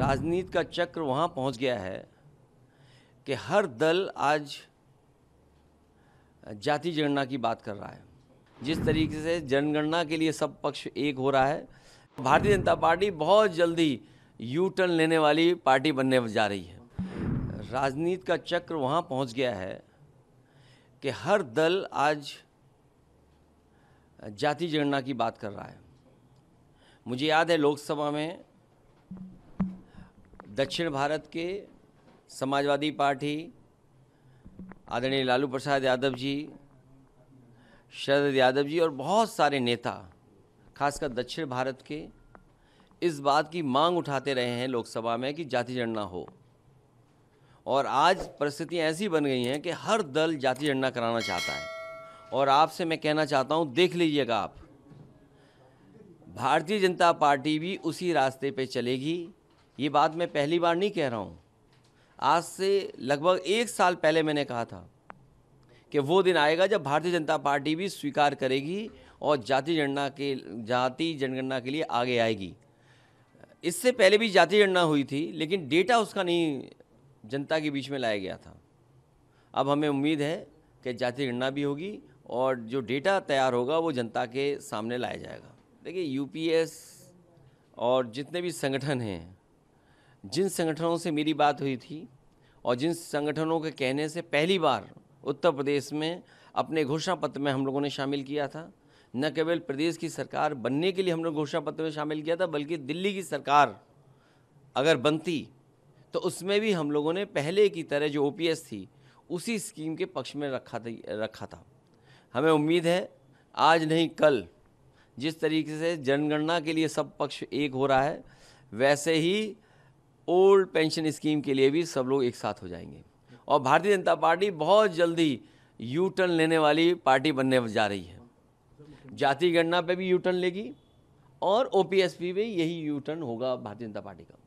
राजनीति का चक्र वहाँ पहुँच गया है कि हर दल आज जाति जनगणना की बात कर रहा है। जिस तरीके से जनगणना के लिए सब पक्ष एक हो रहा है, भारतीय जनता पार्टी बहुत जल्दी यू टर्न लेने वाली पार्टी बनने जा रही है। राजनीति का चक्र वहाँ पहुँच गया है कि हर दल आज जाति जनगणना की बात कर रहा है। मुझे याद है लोकसभा में दक्षिण भारत के समाजवादी पार्टी, आदरणीय लालू प्रसाद यादव जी, शरद यादव जी और बहुत सारे नेता खासकर दक्षिण भारत के इस बात की मांग उठाते रहे हैं लोकसभा में कि जाति जनगणना हो। और आज परिस्थितियां ऐसी बन गई हैं कि हर दल जाति जनगणना कराना चाहता है। और आपसे मैं कहना चाहता हूं, देख लीजिएगा आप, भारतीय जनता पार्टी भी उसी रास्ते पे चलेगी। ये बात मैं पहली बार नहीं कह रहा हूं, आज से लगभग 1 साल पहले मैंने कहा था कि वो दिन आएगा जब भारतीय जनता पार्टी भी स्वीकार करेगी और जाति जनगणना के लिए आगे आएगी। इससे पहले भी जाति जनगणना हुई थी, लेकिन डेटा उसका नहीं जनता के बीच में लाया गया था। अब हमें उम्मीद है कि जाति जनगणना भी होगी और जो डेटा तैयार होगा वो जनता के सामने लाया जाएगा। देखिए, यूपीएस और जितने भी संगठन हैं, जिन संगठनों से मेरी बात हुई थी और जिन संगठनों के कहने से पहली बार उत्तर प्रदेश में अपने घोषणा पत्र में हम लोगों ने शामिल किया था, न केवल प्रदेश की सरकार बनने के लिए हम लोग घोषणा पत्र में शामिल किया था, बल्कि दिल्ली की सरकार अगर बनती तो उसमें भी हम लोगों ने पहले की तरह जो ओपीएस थी उसी स्कीम के पक्ष में रखा था। हमें उम्मीद है आज नहीं कल जिस तरीके से जनगणना के लिए सब पक्ष एक हो रहा है, वैसे ही ओल्ड पेंशन स्कीम के लिए भी सब लोग एक साथ हो जाएंगे। और भारतीय जनता पार्टी बहुत जल्दी यू टर्न लेने वाली पार्टी बनने जा रही है। जाति गणना पे भी यू टर्न लेगी और ओपीएस पे भी यही यू टर्न होगा भारतीय जनता पार्टी का।